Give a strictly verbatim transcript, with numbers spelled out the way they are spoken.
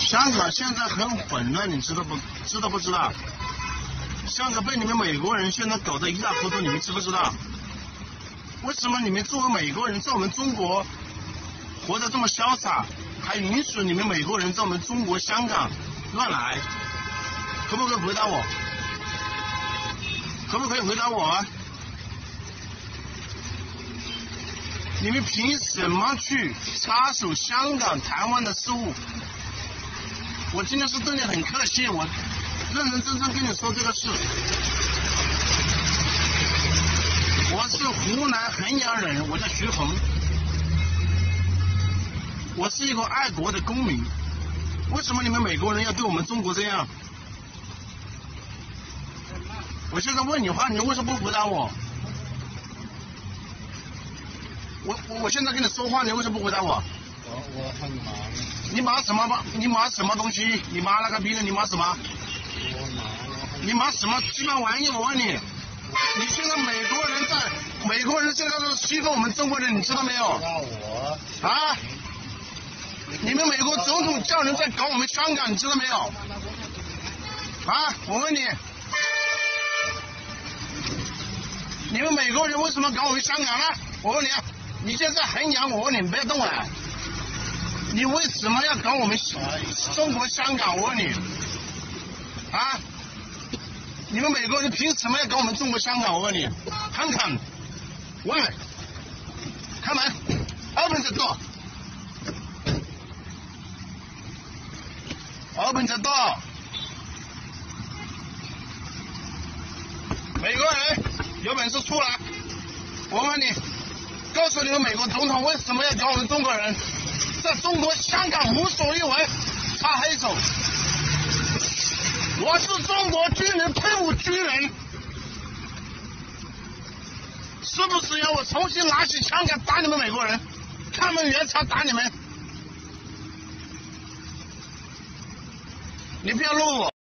香港现在很混乱，你知道不？知道不知道？香港被你们美国人现在搞得一塌糊涂，你们知不知道？为什么你们作为美国人在我们中国活得这么潇洒，还允许你们美国人在我们中国香港乱来？可不可以回答我？可不可以回答我啊？你们凭什么去插手香港、台湾的事务？我今天是对你很客气，我认认真真跟你说这个事。我是湖南衡阳人，我叫徐宏。我是一个爱国的公民。为什么你们美国人要对我们中国这样？我现在问你话，你为什么不回答我？我我我现在跟你说话，你为什么不回答我？我我很忙。你忙什么忙？你忙什么东西？你忙那个逼的？你忙什么？我忙。你忙什么鸡巴玩意？我问你，你现在美国人在，美国人现在都欺负我们中国人，你知道没有？我。啊！你们美国总统叫人在搞我们香港，你知道没有？啊！我问你。你们美国人为什么搞我们香港呢？我问你，你现在衡阳，我问你，你不要动我，你为什么要搞我们中国香港？我问你，啊，你们美国人凭什么要搞我们中国香港？我问你，看看，喂，开门 ，open the door，open the door， 美国人。有本事出来！我问你，告诉你们美国总统为什么要搞我们中国人？在中国香港无所一为，插黑手。我是中国军人，退伍军人，是不是要我重新拿起枪杆打你们美国人？看门员才打你们！你不要弄我！